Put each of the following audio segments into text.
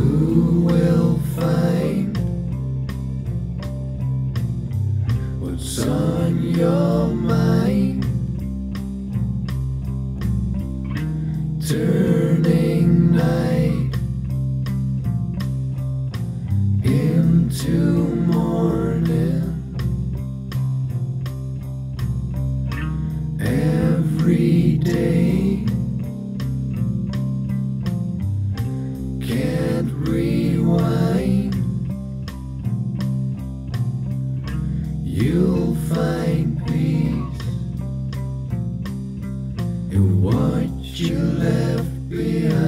Who will find what's on your mind? Turning night into morning. Every day can't rewind. You'll find peace in what you left behind.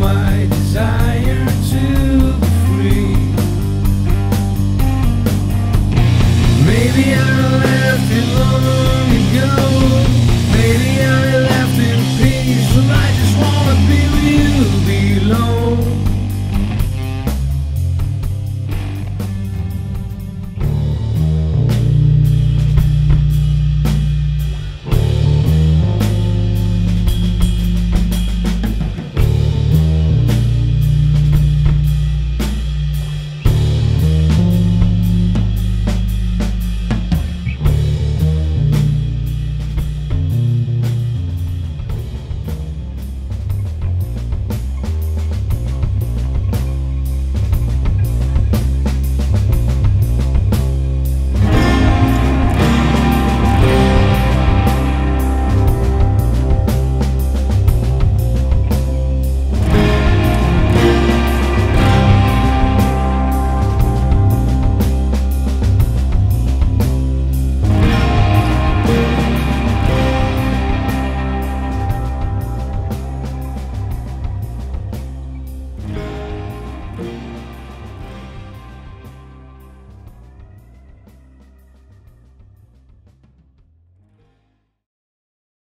My desire to be free. Maybe I left it long ago.